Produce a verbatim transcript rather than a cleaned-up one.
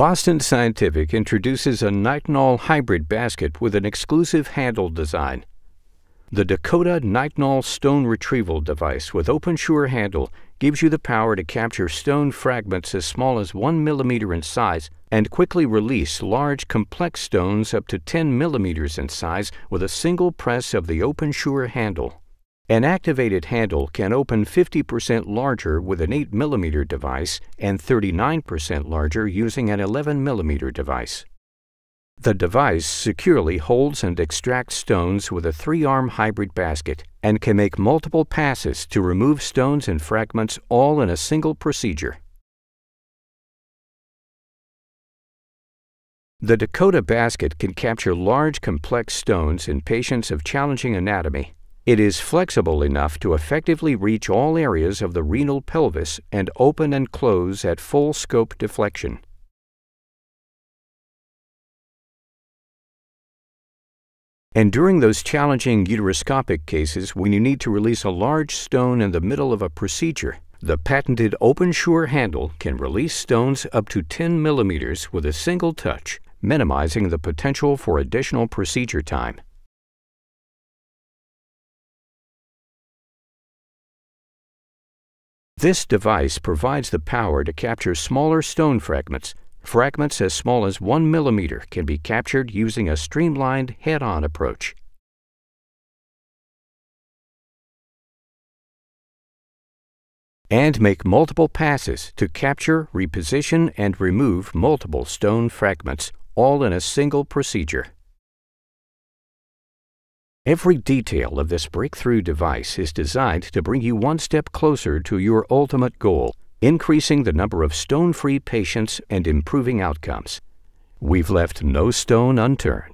Boston Scientific introduces a nitinol hybrid basket with an exclusive handle design. The Dakota Nitinol Stone Retrieval Device with OpenSure Handle gives you the power to capture stone fragments as small as one millimeter in size and quickly release large, complex stones up to ten millimeters in size with a single press of the OpenSure Handle. An activated handle can open fifty percent larger with an eight millimeter device and thirty-nine percent larger using an eleven millimeter device. The device securely holds and extracts stones with a three-arm hybrid basket and can make multiple passes to remove stones and fragments all in a single procedure. The Dakota basket can capture large, complex stones in patients of challenging anatomy. It is flexible enough to effectively reach all areas of the renal pelvis and open and close at full scope deflection. And during those challenging uteroscopic cases when you need to release a large stone in the middle of a procedure, the patented OpenSure handle can release stones up to ten millimeters with a single touch, minimizing the potential for additional procedure time. This device provides the power to capture smaller stone fragments. Fragments as small as one millimeter can be captured using a streamlined head-on approach. And make multiple passes to capture, reposition, and remove multiple stone fragments, all in a single procedure. Every detail of this breakthrough device is designed to bring you one step closer to your ultimate goal: increasing the number of stone-free patients and improving outcomes. We've left no stone unturned.